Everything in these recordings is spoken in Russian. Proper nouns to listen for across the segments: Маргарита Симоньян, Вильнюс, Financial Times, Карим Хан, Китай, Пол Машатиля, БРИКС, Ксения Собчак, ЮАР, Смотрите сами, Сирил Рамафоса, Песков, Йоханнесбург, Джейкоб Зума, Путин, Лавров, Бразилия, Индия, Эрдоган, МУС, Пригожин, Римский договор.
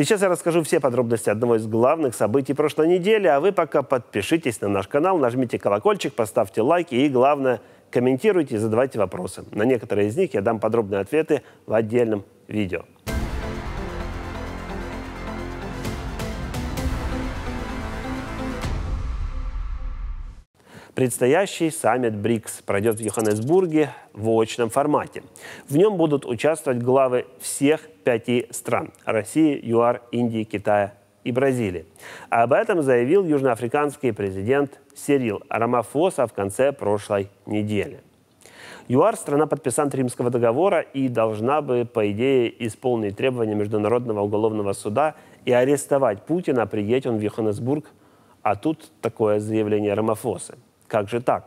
Сейчас я расскажу все подробности одного из главных событий прошлой недели, а вы пока подпишитесь на наш канал, нажмите колокольчик, поставьте лайки и, главное, комментируйте и задавайте вопросы. На некоторые из них я дам подробные ответы в отдельном видео. Предстоящий саммит БРИКС пройдет в Йоханнесбурге в очном формате. В нем будут участвовать главы всех 5 стран – России, ЮАР, Индии, Китая и Бразилии. Об этом заявил южноафриканский президент Сирил Рамафоса в конце прошлой недели. ЮАР – страна-подписант Римского договора и должна бы, по идее, исполнить требования Международного уголовного суда и арестовать Путина, приедет он в Йоханнесбург, а тут такое заявление Рамафосы. Как же так?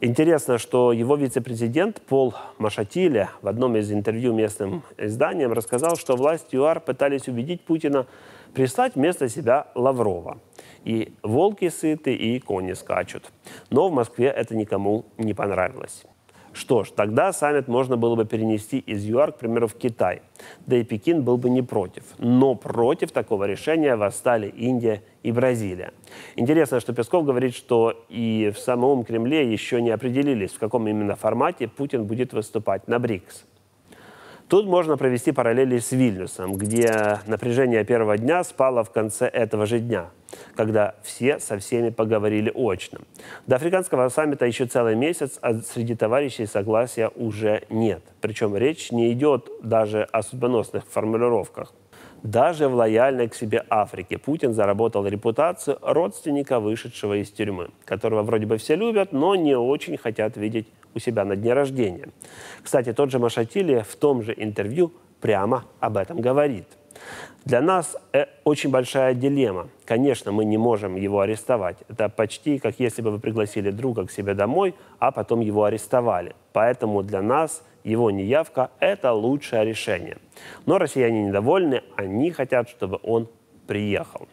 Интересно, что его вице-президент Пол Машатиля в одном из интервью местным изданиям рассказал, что власти ЮАР пытались убедить Путина прислать вместо себя Лаврова. И волки сыты, и кони скачут. Но в Москве это никому не понравилось. Что ж, тогда саммит можно было бы перенести из ЮАР, к примеру, в Китай. Да и Пекин был бы не против. Но против такого решения восстали Индия и Бразилия. Интересно, что Песков говорит, что и в самом Кремле еще не определились, в каком именно формате Путин будет выступать на БРИКС. Тут можно провести параллели с Вильнюсом, где напряжение первого дня спало в конце этого же дня, когда все со всеми поговорили очно. До африканского саммита еще целый месяц, а среди товарищей согласия уже нет. Причем речь не идет даже о судьбоносных формулировках. Даже в лояльной к себе Африке Путин заработал репутацию родственника, вышедшего из тюрьмы, которого вроде бы все любят, но не очень хотят видеть у себя на дне рождения. Кстати, тот же Машатиля в том же интервью прямо об этом говорит. Для нас очень большая дилемма. Конечно, мы не можем его арестовать. Это почти как если бы вы пригласили друга к себе домой, а потом его арестовали. Поэтому для нас его неявка – это лучшее решение. Но россияне недовольны, они хотят, чтобы он приехал.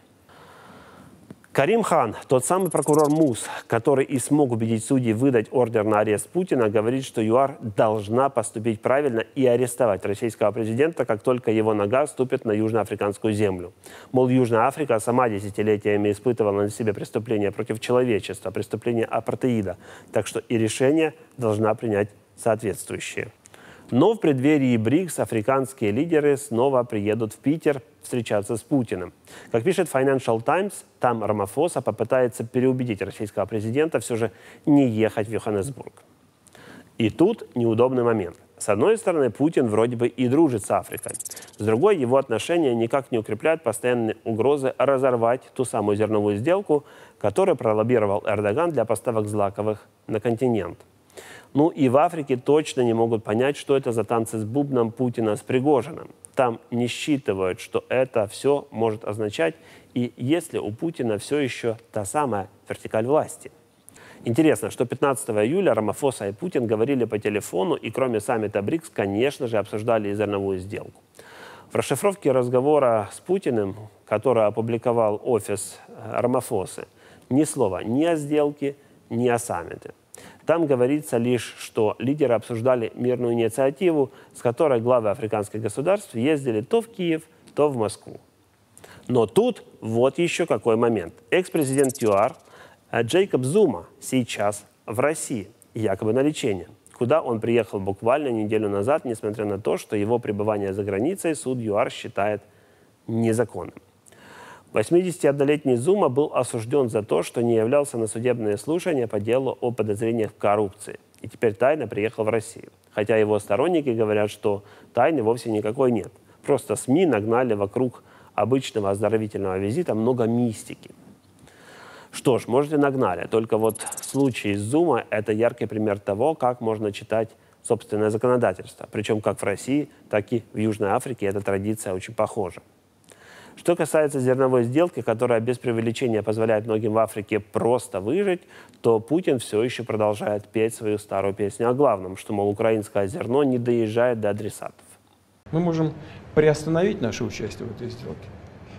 Карим Хан, тот самый прокурор МУС, который и смог убедить судей выдать ордер на арест Путина, говорит, что ЮАР должна поступить правильно и арестовать российского президента, как только его нога ступит на южноафриканскую землю. Мол, Южная Африка сама десятилетиями испытывала на себе преступления против человечества, преступления апартеида, так что и решение должна принять соответствующие. Но в преддверии БРИКС африканские лидеры снова приедут в Питер встречаться с Путиным. Как пишет Financial Times, там Рамафоса попытается переубедить российского президента все же не ехать в Йоханнесбург. И тут неудобный момент. С одной стороны, Путин вроде бы и дружит с Африкой. С другой, его отношения никак не укрепляют постоянные угрозы разорвать ту самую зерновую сделку, которую пролоббировал Эрдоган для поставок злаковых на континент. Ну и в Африке точно не могут понять, что это за танцы с бубном Путина с Пригожиным. Там не считывают, что это все может означать, и если у Путина все еще та самая вертикаль власти. Интересно, что 15 июля Рамафоса и Путин говорили по телефону и кроме саммита БРИКС, конечно же, обсуждали и зерновую сделку. В расшифровке разговора с Путиным, который опубликовал офис Рамафосы, ни слова ни о сделке, ни о саммите. Там говорится лишь, что лидеры обсуждали мирную инициативу, с которой главы африканских государств ездили то в Киев, то в Москву. Но тут вот еще какой момент. Экс-президент ЮАР Джейкоб Зума сейчас в России, якобы на лечении, куда он приехал буквально неделю назад, несмотря на то, что его пребывание за границей суд ЮАР считает незаконным. 81-летний Зума был осужден за то, что не являлся на судебные слушания по делу о подозрениях в коррупции. И теперь тайно приехал в Россию. Хотя его сторонники говорят, что тайны вовсе никакой нет. Просто СМИ нагнали вокруг обычного оздоровительного визита много мистики. Что ж, может и нагнали. Только вот случай с Зума – это яркий пример того, как можно читать собственное законодательство. Причем как в России, так и в Южной Африке эта традиция очень похожа. Что касается зерновой сделки, которая без преувеличения позволяет многим в Африке просто выжить, то Путин все еще продолжает петь свою старую песню о главном, что, мол, украинское зерно не доезжает до адресатов. Мы можем приостановить наше участие в этой сделке.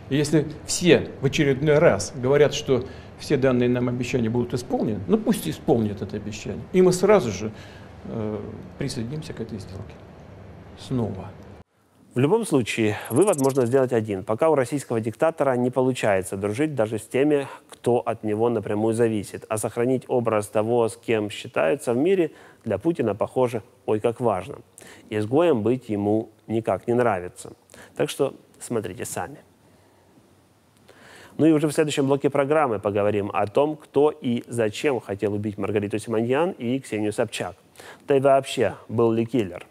И если все в очередной раз говорят, что все данные нам обещания будут исполнены, ну пусть исполнят это обещание. И мы сразу же присоединимся к этой сделке. Снова. В любом случае, вывод можно сделать один. Пока у российского диктатора не получается дружить даже с теми, кто от него напрямую зависит. А сохранить образ того, с кем считаются в мире, для Путина, похоже, ой как важно. Изгоем быть ему никак не нравится. Так что смотрите сами. Ну и уже в следующем блоке программы поговорим о том, кто и зачем хотел убить Маргариту Симоньян и Ксению Собчак. Да и вообще, был ли киллер?